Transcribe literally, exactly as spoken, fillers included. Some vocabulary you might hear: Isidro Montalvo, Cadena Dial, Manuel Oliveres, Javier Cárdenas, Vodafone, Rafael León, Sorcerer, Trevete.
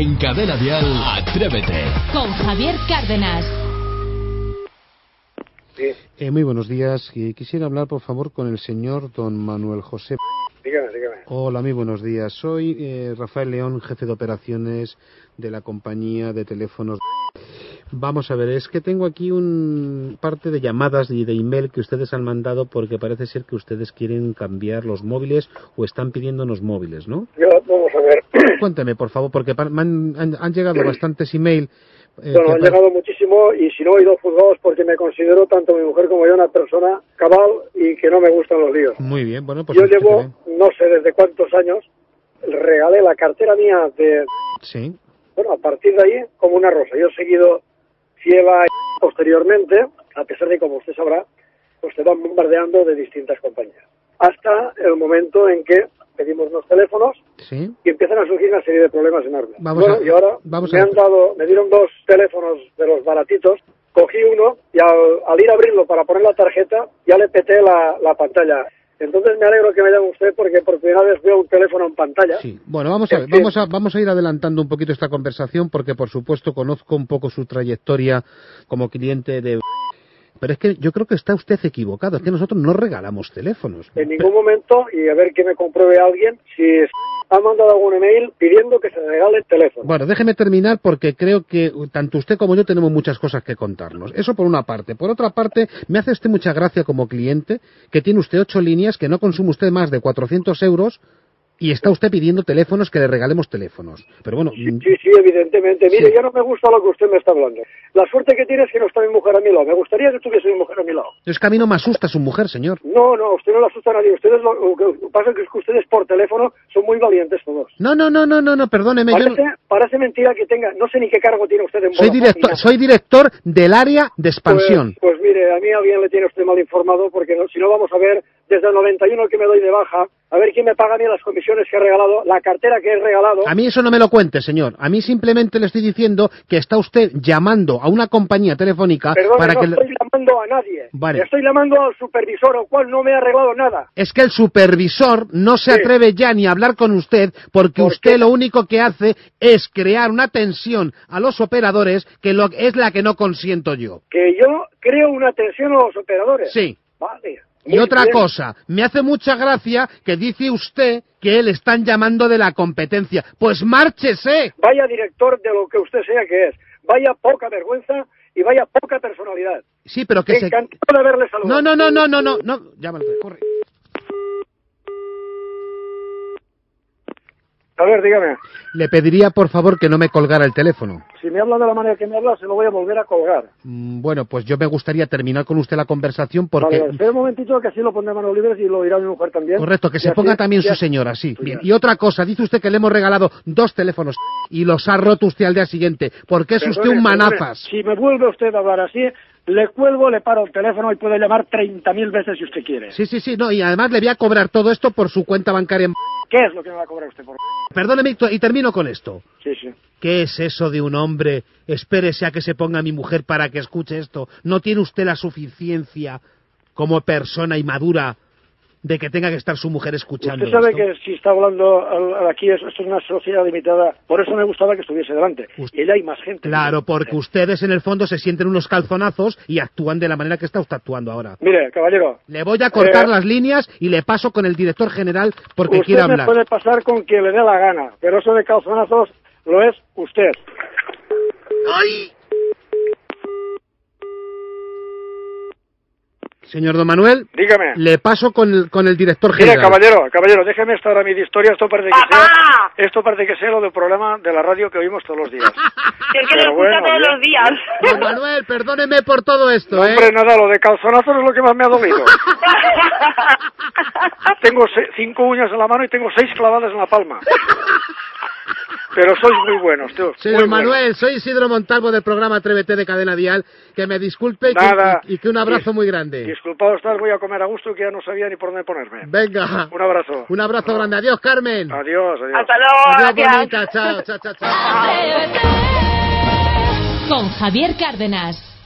En Cadena Dial, Atrévete. Con Javier Cárdenas. Sí. Eh, muy buenos días. Quisiera hablar, por favor, con el señor don Manuel José. Dígame, dígame. Hola, muy buenos días. Soy eh, Rafael León, jefe de operaciones de la compañía de teléfonos. Vamos a ver, es que tengo aquí un parte de llamadas y de email que ustedes han mandado porque parece ser que ustedes quieren cambiar los móviles o están pidiéndonos móviles, ¿no? No, vamos a ver. Cuéntame, por favor, porque han, han, han llegado bastantes email. Eh, bueno, han llegado muchísimo y si no he ido juzgados porque me considero tanto mi mujer como yo una persona cabal y que no me gustan los líos. Muy bien, bueno, pues... Yo llevo, no sé desde cuántos años, regalé la cartera mía de... Sí. Bueno, a partir de ahí, como una rosa. Yo he seguido... Lleva posteriormente, a pesar de como usted sabrá, pues se van bombardeando de distintas compañías. Hasta el momento en que pedimos los teléfonos ¿Sí? y empiezan a surgir una serie de problemas enormes. Vamos bueno, a, y ahora vamos me a... han dado, me dieron dos teléfonos de los baratitos, cogí uno y al, al ir a abrirlo para poner la tarjeta ya le peté la, la pantalla. Entonces me alegro que me llame usted porque por primera vez veo un teléfono en pantalla. Sí, bueno, vamos a ver, vamos a, vamos a ir adelantando un poquito esta conversación porque por supuesto conozco un poco su trayectoria como cliente de... Pero es que yo creo que está usted equivocado, es que nosotros no regalamos teléfonos. En ningún momento, y a ver que me compruebe alguien, si ha mandado algún email pidiendo que se regale el teléfono. Bueno, déjeme terminar porque creo que tanto usted como yo tenemos muchas cosas que contarnos. Eso por una parte. Por otra parte, me hace usted mucha gracia como cliente que tiene usted ocho líneas, que no consume usted más de cuatrocientos euros... y está usted pidiendo teléfonos, que le regalemos teléfonos. Pero bueno... Sí, sí, sí evidentemente. Mire, sí. Ya no me gusta lo que usted me está hablando. La suerte que tiene es que no está mi mujer a mi lado. Me gustaría que tuviese mi mujer a mi lado. Es que a mí no me asusta su mujer, señor. No, no, usted no le asusta a nadie. Ustedes lo, lo que pasa es que ustedes por teléfono son muy valientes todos. No, no, no, no, no, no perdóneme. Parece, yo... parece mentira que tenga... No sé ni qué cargo tiene usted en Vodafone. Soy director, soy director del área de expansión. Pues, pues mire, a mí alguien le tiene usted mal informado, porque no, si no vamos a ver... Desde el noventa y uno que me doy de baja, a ver quién me paga a mí las comisiones que he regalado, la cartera que he regalado... A mí eso no me lo cuente, señor. A mí simplemente le estoy diciendo que está usted llamando a una compañía telefónica... Perdón, para no que no estoy llamando a nadie. Vale. Estoy llamando al supervisor, el cual no me ha arreglado nada. Es que el supervisor no se sí. atreve ya ni a hablar con usted, porque ¿Por usted qué? Lo único que hace es crear una tensión a los operadores, que lo, es la que no consiento yo. ¿Que yo creo una tensión a los operadores? Sí. Vale. Y otra cosa, me hace mucha gracia que dice usted que le están llamando de la competencia. ¡Pues márchese! Vaya director de lo que usted sea que es. Vaya poca vergüenza y vaya poca personalidad. Sí, pero que se... Encantado de haberle saludado. No, no, no, no, no, no, no. Llámalo, corre. A ver, dígame. Le pediría, por favor, que no me colgara el teléfono. Si me habla de la manera que me habla, se lo voy a volver a colgar. Mm, bueno, pues yo me gustaría terminar con usted la conversación porque... Vale, espera un momentito que así lo pondrá Manuel Oliveres y lo dirá mi mujer también. Correcto, que y se así, ponga también su así, señora, sí. Bien. Y otra cosa, dice usted que le hemos regalado dos teléfonos y los ha roto usted al día siguiente. Porque es perdone, usted un manazas. Perdone, si me vuelve usted a hablar así... Le cuelgo, le paro el teléfono y puedo llamar treinta mil veces si usted quiere. Sí, sí, sí, no, y además le voy a cobrar todo esto por su cuenta bancaria en... ¿Qué es lo que me va a cobrar usted por...? Perdóneme, y termino con esto. Sí, sí. ¿Qué es eso de un hombre? Espérese a que se ponga mi mujer para que escuche esto. ¿No tiene usted la suficiencia como persona inmadura de que tenga que estar su mujer escuchando? Usted sabe esto? Que si está hablando aquí, esto es una sociedad limitada, por eso me gustaba que estuviese delante. Usted, ella hay más gente. Claro, porque ustedes en el fondo se sienten unos calzonazos y actúan de la manera que está usted actuando ahora. Mire, caballero. Le voy a cortar eh, las líneas y le paso con el director general porque quiere hablar. Usted me puede pasar con quien le dé la gana, pero eso de calzonazos lo es usted. ¡Ay! Señor don Manuel, dígame. Le paso con el, con el director general. Mire, caballero, caballero, déjeme estar a mi de historia, esto parece que sea, esto parece que sea lo del programa de la radio que oímos todos los días. Es que lo escucha bueno, todos ya. los días. Don Manuel, perdóneme por todo esto, no, ¿eh? Hombre, nada, lo de calzonazos es lo que más me ha dolido. Tengo cinco uñas en la mano y tengo seis clavadas en la palma. Pero sois muy buenos, tío. Señor Manuel, bueno. Soy Isidro Montalvo del programa Trevete de Cadena Dial. Que me disculpe y que, y que un abrazo muy grande. Disculpado estás, voy a comer a gusto que ya no sabía ni por dónde ponerme. Venga. Un abrazo. Un abrazo no. grande. Adiós, Carmen. Adiós, adiós. Hasta luego. Adiós, bonita. Chao, chao, chao, chao. Con Javier Cárdenas.